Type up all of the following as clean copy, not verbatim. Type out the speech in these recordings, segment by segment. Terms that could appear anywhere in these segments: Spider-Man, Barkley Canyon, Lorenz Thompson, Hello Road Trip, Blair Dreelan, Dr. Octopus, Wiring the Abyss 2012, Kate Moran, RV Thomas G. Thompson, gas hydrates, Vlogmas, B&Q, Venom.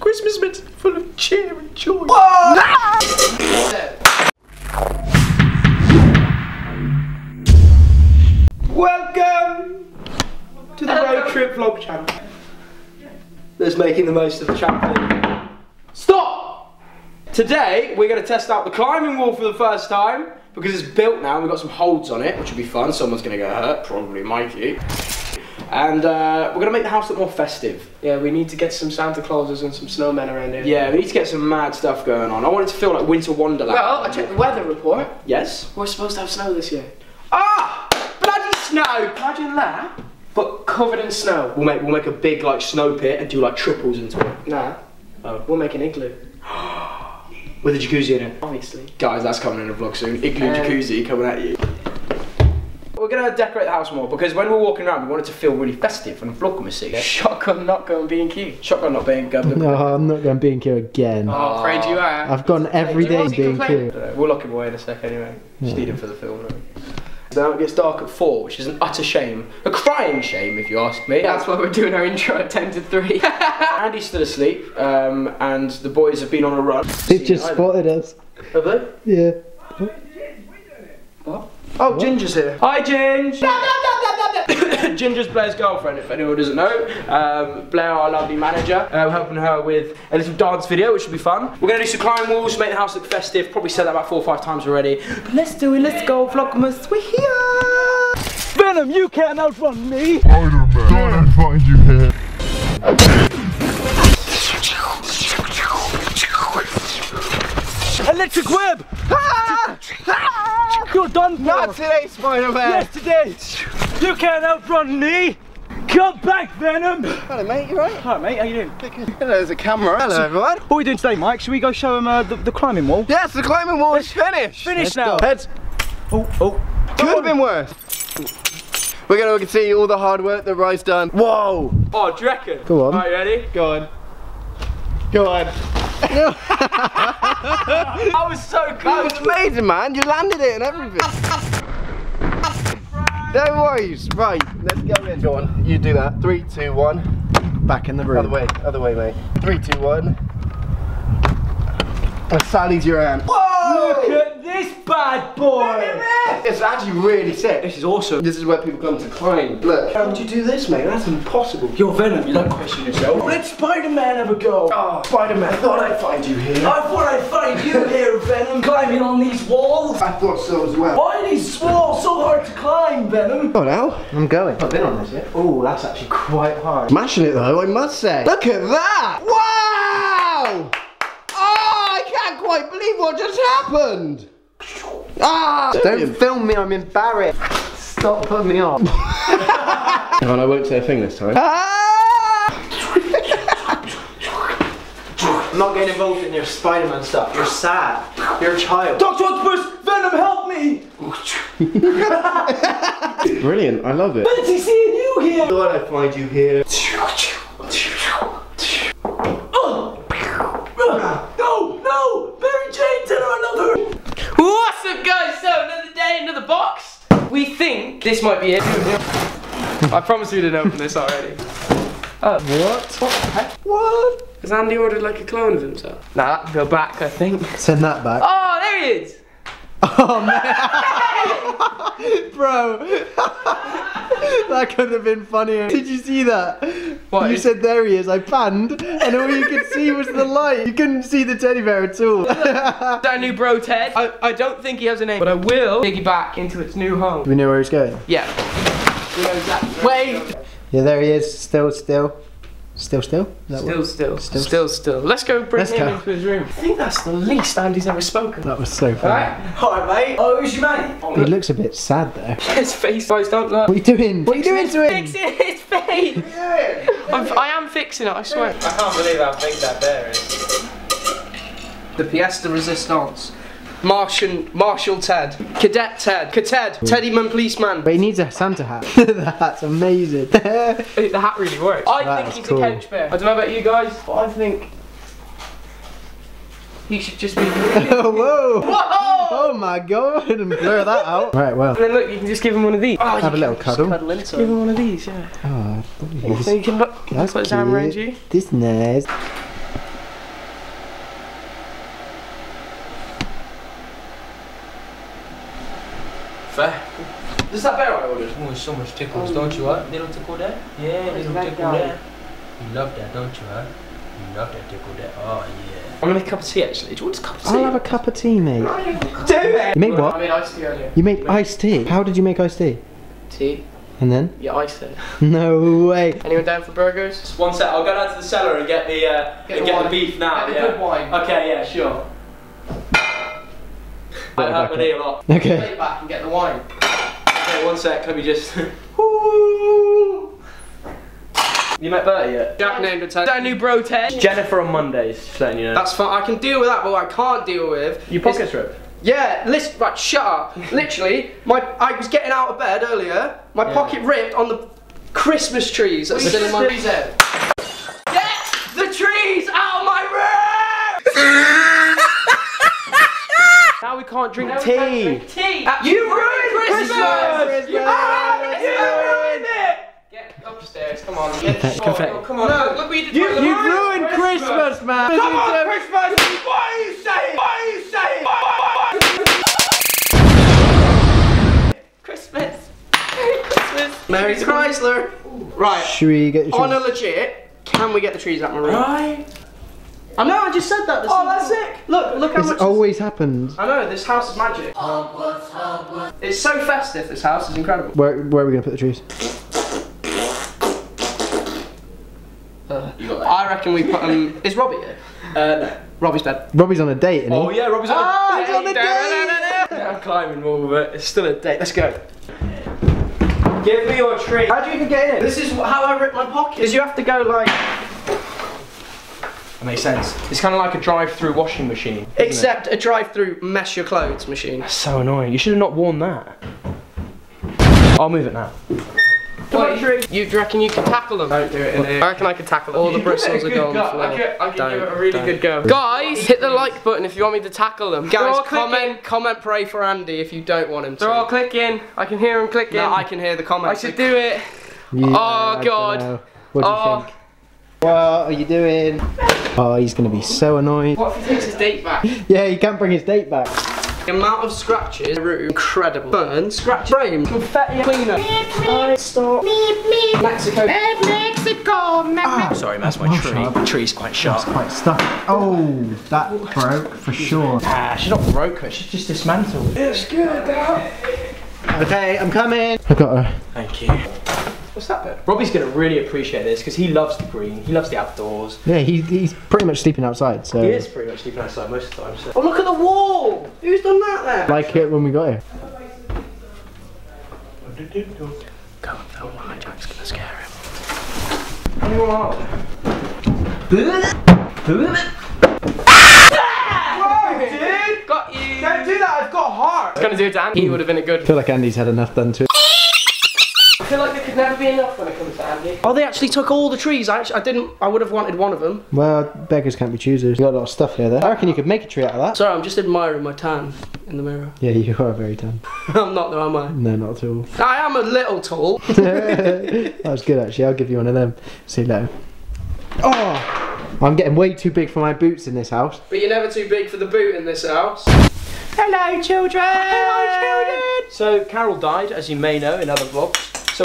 Christmas meant to be full of cheer and joy. Whoa! No! Welcome to the Road Trip vlog channel. That's making the most of the chapter. Stop! Today we're going to test out the climbing wall for the first time because it's built now and we've got some holds on it, which will be fun. Someone's going to get hurt, probably Mikey. And we're gonna make the house look more festive. Yeah, we need to get some Santa Clauses and some snowmen around here. Yeah, we need to get some mad stuff going on. I want it to feel like winter wonderland. Well, I checked the weather report. Yes? We're supposed to have snow this year. Ah! Bloody snow! Imagine that, but covered in snow. We'll make a big like snow pit and do like triples into it. Nah. Oh. We'll make an igloo. With a jacuzzi in it. Obviously. Guys, that's coming in a vlog soon. Igloo jacuzzi coming at you. We're gonna decorate the house more because when we're walking around, we want it to feel really festive and vlogmasy. Shotgun not going B&Q. Shotgun not B&Q. No, I'm not going B&Q again. Oh, I'm afraid you are. I've gone every day B&Q. We'll lock him away in a sec anyway. Just need him for the film. Now it gets dark at 4, which is an utter shame. A crying shame, if you ask me. That's why we're doing our intro at 10 to 3. Andy stood asleep, and the boys have been on a run. They've just spotted us. Have they? Yeah. What? Oh, what? Ginger's here. Hi, Ginge! Ginger's Blair's girlfriend, if anyone doesn't know. Blair, our lovely manager. We're helping her with a little dance video, which should be fun. We're gonna do some climbing walls, make the house look festive. Probably said that about 4 or 5 times already. But let's do it, let's go, Vlogmas, we're here! Venom, you can't outrun me! Spider-Man, don't find you here. Electric web! Ah! Ah! You're done for. Not today, Spider-Man. Yesterday. You can't outrun me. Come back, Venom. Hello, mate. You right? Hello, mate. How you doing? Hello, there's a camera. Hello, everyone. What are we doing today, Mike? Should we go show him the climbing wall? Yes, the climbing wall is finished. Finished now. Heads. Oh, oh. Could have been worse. We're going to see all the hard work that Rye's done. Whoa. Oh, do you reckon? Go on. All right, ready? Go on. Go on. I was so close. It was amazing, man. You landed it and everything. No worries. Right, let's go in. Go on. You do that. 3, 2, 1. Back in the room. Other way, mate. 3, 2, 1. And Sally's your hand. Whoa! Look at this bad boy. It's actually really sick. This is awesome. This is where people come to climb. Look. How would you do this, mate? That's impossible. You're Venom. You don't question yourself. Let Spider-Man have a go. Oh, Spider-Man. I thought I'd find you here. I thought I'd find you here, Venom. Climbing on these walls. I thought so as well. Why are these walls so hard to climb, Venom? Oh, now I'm going. I've been on this yet. Oh, that's actually quite hard. Smashing it though, I must say. Look at that. Wow! Oh, I can't quite believe what just happened. Ah! Don't film me, I'm embarrassed. Stop putting me on. No, and I won't say a thing this time. I'm not getting involved in your Spider-Man stuff. You're sad. You're a child. Dr. Octopus! Venom, help me! Brilliant, I love it. Fancy seeing you here! I thought I'd find you here. This might be it. I promise you didn't open this already. Oh. What? What the heck? What? Has Andy ordered like a clone of himself? Nah, go back, I think. Send that back. Oh, there he is! Oh, man! Bro. That could have been funnier. Did you see that? What? You said there he is, I panned, and all you could see was the light. You couldn't see the teddy bear at all. Is that a new bro, Ted? I don't think he has a name, but I will dig back into its new home. Do we know where he's going? Yeah. We know exactly. Wait! Yeah, there he is, still. Let's go bring him into his room. I think that's the least Andy's ever spoken. That was so funny. Alright, mate. Oh, who's your mate? Oh, he looks a bit sad there. His face, guys, don't look. What are you doing? What are you doing to him? Fixing his face. Yeah. I am fixing it, I swear. I can't believe how big that bear is. The Pièce de Resistance. Marshal Ted, Cadet Ted, Teddyman Policeman. But he needs a Santa hat. The hat's amazing. The hat really works. I think he's cool. A couch bear. I don't know about you guys, but I think he should just be. Whoa! Whoa! Oh my god! And blur that out. Right, well. And then look, you can just give him one of these. Oh, have a little cuddle. Just give him one of these, yeah. Oh, so you can look. Put his arm around you. This is nice. fair. Is that bear I ordered? Oh, so much tickles, don't you, huh? Little tickle there? Yeah, little tickle there. You love that, don't you, huh? You love that tickle there. Oh, yeah. I'm gonna have a cup of tea, actually. Do you want a cup of tea? I'll have a cup of tea, mate. Do it! You made what? I made iced tea earlier. You made iced tea? How did you make iced tea? Tea. And then? Yeah, iced it. No way. Anyone down for burgers? Just one sec. I'll go down to the cellar and get the beef now. Get the good wine. Okay, yeah, sure. That hurt my knee a lot. Okay. Lay back and get the wine. Okay, one sec. Let me just. You met Bertie yet? Jack named a tag. Is that a new bro tag? Jennifer on Mondays. Just letting you know. That's fine. I can deal with that, but what I can't deal with. Your pocket's ripped. Yeah, listen, right, shut up. Literally, I was getting out of bed earlier, my pocket ripped on the Christmas trees that were in my room. Get the trees out of my room! Now we can't drink tea. You ruined Christmas! You ruined it! Get upstairs, come on. Confetti. Come on. No, look what you did. You ruined Christmas, man! Come on, Christmas! Why are you saying? Why are you saying? Mary Chrysler. Right. Should we get the trees? On a legit, can we get the trees out of my room? Right. I know, I just said that. Oh, that's sick. Look how much. This always happens. I know, this house is magic. It's so festive, this house is incredible. Where are we going to put the trees? You got that. I reckon we put them. Is Robbie here? No. Robbie's dead. Robbie's on a date, isn't he? Oh, yeah, Robbie's on a date. He's on a date. Yeah, I'm climbing more, but it's still a date. Let's go. Give me your tree. How do you even get in? This is how I rip my pocket. Because you have to go like... That makes sense. It's kind of like a drive-through washing machine. Except a drive-through mess your clothes machine. That's so annoying. You should have not worn that. I'll move it now. Come on, tree. You reckon you can tackle them? Don't do it in here. I reckon I can tackle them. All the bristles are gone. I can give it a really good go. Guys, hit the like button if you want me to tackle them. Guys, comment, pray for Andy if you don't want him to. They're all clicking. I can hear them clicking. No, I can hear the comments. I should do it. Yeah, oh, God. What do you think? What are you doing? Oh, he's going to be so annoyed. What if he takes his date back? Yeah, he can't bring his date back. The amount of scratches in the room, incredible. Burn, scratch, frame, confetti, cleaner. Stop. Mexico. Mexico. Sorry, that's my tree. Sharp. The tree's quite sharp. It's quite stuck. Oh, that broke for sure. Ah, she's not broke, she's just dismantled. It's good, though. Okay, I'm coming. I got her. Thank you. What's that bit? Robbie's gonna really appreciate this because he loves the green, he loves the outdoors. Yeah, he's pretty much sleeping outside, so... He is pretty much sleeping outside most of the time, so... Oh, look at the wall! Who's done that there? Like it when we got here. Go up that wall, Jack's gonna scare him. Anyone out there? Whoa, dude! Got you! Don't do that, I've got heart! It's gonna do it to Andy, he would have been a good... I feel like Andy's had enough done to it. I feel like there could never be enough when it comes to Andy. Oh, they actually took all the trees. I would have wanted one of them. Well, beggars can't be choosers. You got a lot of stuff here, though. I reckon you could make a tree out of that. Sorry, I'm just admiring my tan in the mirror. Yeah, you are very tan. I'm not though, am I? No, not at all. I am a little tall. That was good, actually. I'll give you one of them. See you later. Oh, I'm getting way too big for my boots in this house. But you're never too big for the boot in this house. Hello, children. Hello, children. So, Carol died, as you may know, in other vlogs. So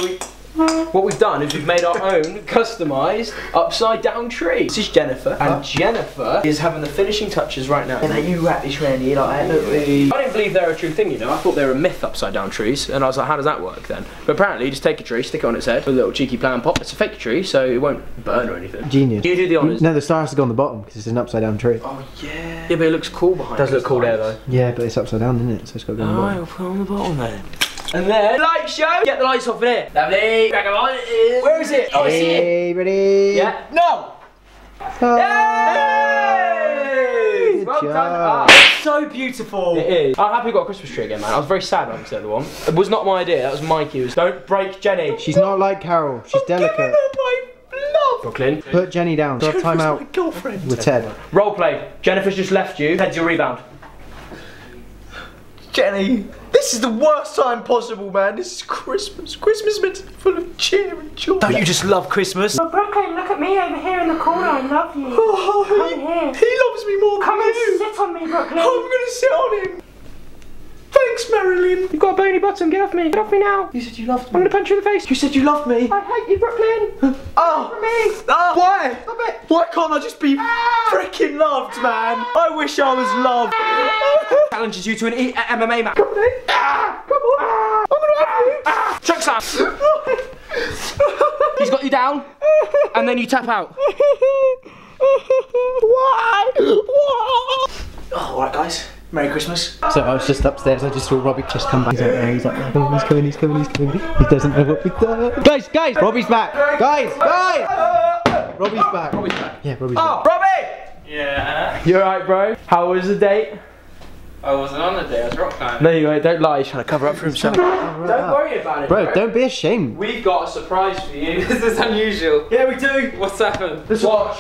what we've done is we've made our own customised upside-down tree. This is Jennifer, and Jennifer is having the finishing touches right now. And like, you wrap this around here like that, really. I didn't believe they were a true thing, you know. I thought they were a myth, upside-down trees, and I was like, how does that work then? But apparently, you just take a tree, stick it on its head, with a little cheeky plant pop. It's a fake tree, so it won't burn or anything. Genius. You do the honours. No, the star has to go on the bottom because it's an upside-down tree. Oh yeah. Yeah, but it looks cool behind. It does look cool there though. Yeah, but it's upside down, isn't it? So it's got to go on the bottom. Alright, we'll put it on the bottom then. And then, light show! Get the lights off in here. Lovely. Crack them on. Where is it? Oh, I see it. Hey, ready? Yeah. No! Yay! Well done. It's so beautiful. It is. I'm happy we got a Christmas tree again, man. I was very sad when I was the other one. It was not my idea. That was Mikey. It was, don't break Jenny. She's not like Carol. She's delicate. Giving her my love. Brooklyn. Put Jenny down. Got time out. My girlfriend. With Ted. Role play. Jennifer's just left you. Ted's your rebound. Jenny. This is the worst time possible, man. This is Christmas. Christmas is meant to be full of cheer and joy. Don't you just love Christmas? Oh, Brooklyn, look at me over here in the corner. I love you. Oh, he loves me more than you. Come and sit on me, Brooklyn. I'm going to sit on him. Thanks, thanks, Marilyn. You've got a bony bottom. Get off me. Get off me now. You said you loved me. I'm gonna punch you in the face. You said you loved me. I hate you, Brooklyn. Oh. Me. Oh. Why? Stop it. Why can't I just be freaking loved, man? I wish I was loved. Challenges you to an MMA match. Come on. Come on. I'm gonna have you. Chuck slam. He's got you down, and then you tap out. Why? Why? Oh, alright guys, Merry Christmas. So I was just upstairs, I just saw Robbie just come back. He's out there, he's like, oh, he's coming, he's coming, he's coming. He doesn't know what we've done. Guys, guys, Robbie's back. Guys, guys. Robbie's back. Robbie's back. Yeah, Robbie's back. Oh, Robbie! Yeah. You alright, bro? How was the date? I wasn't on the day, I was rock climbing. No, you ain't. Don't lie, he's trying to cover up for himself. Don't worry about it, bro. Don't be ashamed. We've got a surprise for you. This is unusual. Yeah, we do. What's happened? Let's watch.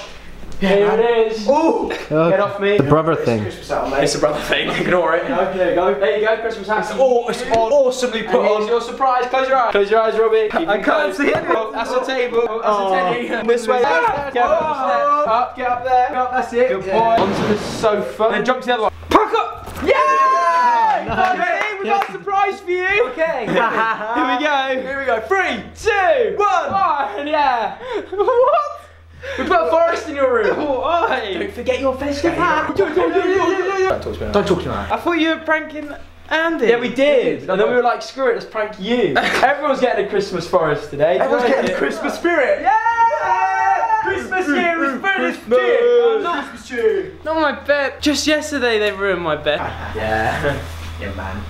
Here it is. Ooh! Get off me. The brother thing. Christmas out, mate. It's a brother thing. Ignore it. There you go. There you go. Christmas hat. It's awesomely put on. Here's your surprise. Close your eyes. Close your eyes, Robbie. I can't see it. That's a table. That's a teddy. This way. Get up. Get up there. That's it. Good boy. Onto the sofa. Then jump to the other one. Pack up. Yeah! Ready? We've got a surprise for you. Okay. Here we go. Here we go. 3, 2, 1. One. Yeah. What? We put a forest in your room. Why? Don't forget your festive hat. Don't talk to me. Don't talk to me. I thought you were pranking Andy. Yeah, we did. And then we were like, screw it, let's prank you. Everyone's getting a Christmas forest today. Everyone's getting the Christmas spirit. Yeah! Christmas here is Christmas tree. Not my bed. Just yesterday they ruined my bed. Yeah. Yeah, man.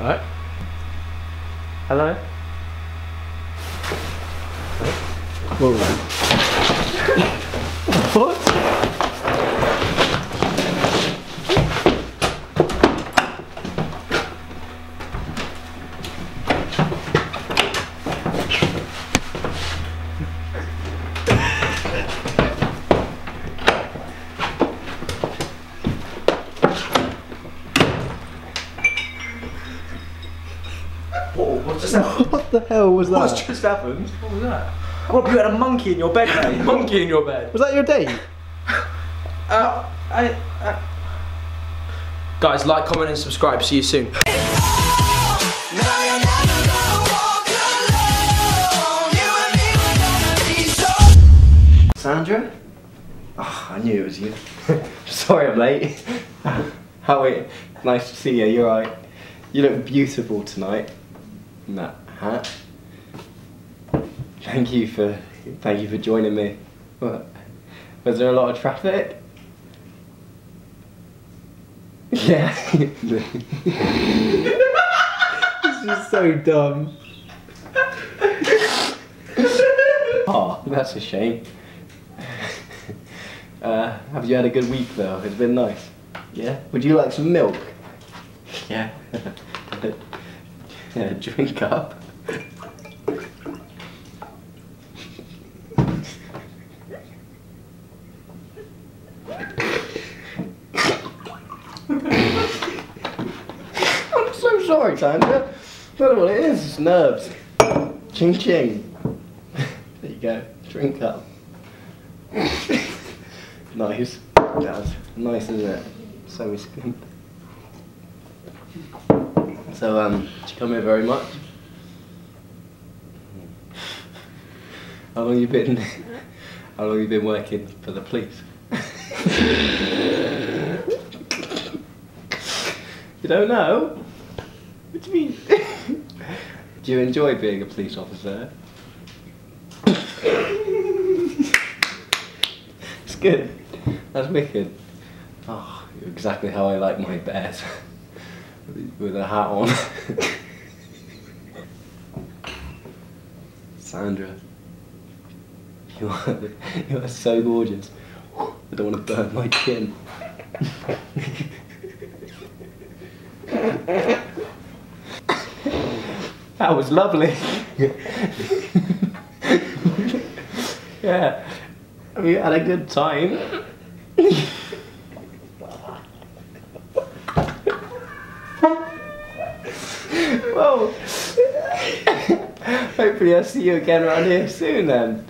All right. Hello? Whoa. What? What the hell was that? What's just happened? What was that? Rob, you had a monkey in your bed, mate. Monkey in your bed. Was that your date? Guys, like, comment and subscribe. See you soon. Sandra? Oh, I knew it was you. Sorry I'm late. How are you? Nice to see you. You're right. You look beautiful tonight. In that hat. Thank you for joining me. What? Was there a lot of traffic? Yeah. This is so dumb. Oh, that's a shame. Have you had a good week though? It's been nice. Yeah. Would you like some milk? Yeah. Yeah, drink up. I'm so sorry, Sandra. I don't know what it is, it's nerves. Ching ching. There you go, drink up. Nice. That was nice, isn't it? So we skimmed. So, did you come here very much? How long you been? How long you been working for the police? You don't know? What do you mean? Do you enjoy being a police officer? It's good. That's wicked. Oh, you're exactly how I like my bears. With a hat on. Sandra, you are so gorgeous. I don't want to burn my chin. That was lovely. Yeah, we had a good time. Well, hopefully I'll see you again around here soon then.